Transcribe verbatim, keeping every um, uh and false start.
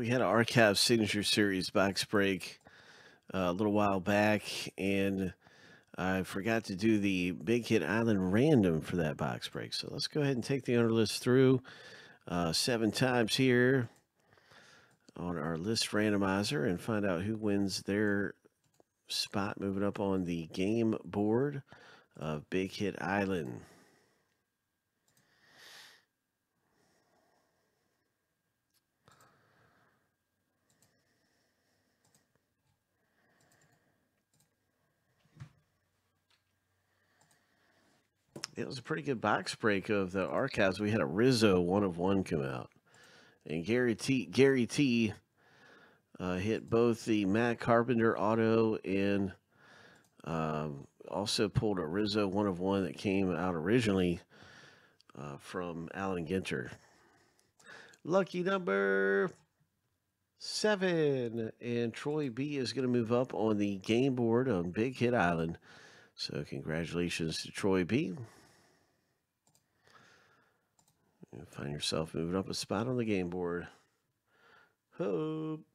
We had an Archive Signature Series box break uh, a little while back, and I forgot to do the Big Hit Island random for that box break. So let's go ahead and take the honor list through uh, seven times here on our list randomizer and find out who wins their spot moving up on the game board of Big Hit Island. It was a pretty good box break of the Archives. We had a Rizzo one of one come out, and Gary T. Gary T. Uh, hit both the Matt Carpenter auto and um, also pulled a Rizzo one of one that came out originally uh, from Allen Ginter. Lucky number seven, and Troy B is going to move up on the game board on Big Hit Island. So congratulations to Troy B. You'll find yourself moving up a spot on the game board. Hope.